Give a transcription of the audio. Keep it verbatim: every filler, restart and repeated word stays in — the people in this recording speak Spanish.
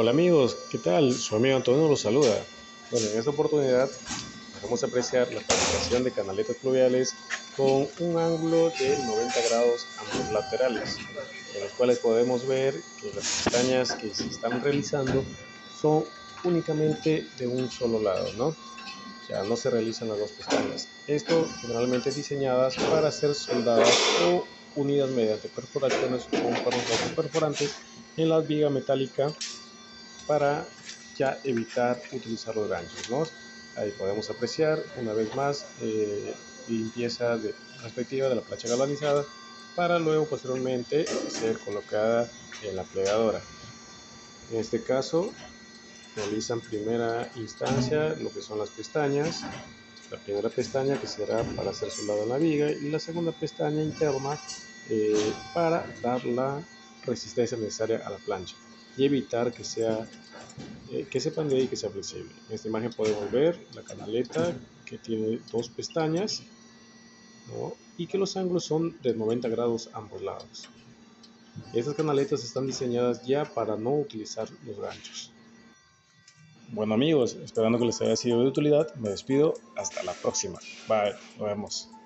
Hola amigos, ¿qué tal? Su amigo Antonio los saluda. Bueno, en esta oportunidad vamos a apreciar la fabricación de canaletas pluviales con un ángulo de noventa grados ambos laterales, en los cuales podemos ver que las pestañas que se están realizando son únicamente de un solo lado, ¿no? Ya no se realizan las dos pestañas. Esto generalmente diseñadas para ser soldadas o unidas mediante perforaciones con perforaciones perforantes en la viga metálica, para ya evitar utilizar los ganchos, ¿no? Ahí podemos apreciar una vez más eh, limpieza de respectiva de la plancha galvanizada para luego posteriormente ser colocada en la plegadora. En este caso realizan primera instancia lo que son las pestañas, la primera pestaña que será para hacer soldado en la viga y la segunda pestaña interna eh, para dar la resistencia necesaria a la plancha y evitar que sea eh, que se pandee y que sea flexible. En esta imagen podemos ver la canaleta que tiene dos pestañas, ¿no? Y que los ángulos son de noventa grados ambos lados. Estas canaletas están diseñadas ya para no utilizar los ganchos. Bueno amigos, esperando que les haya sido de utilidad, me despido, hasta la próxima. Bye, nos vemos.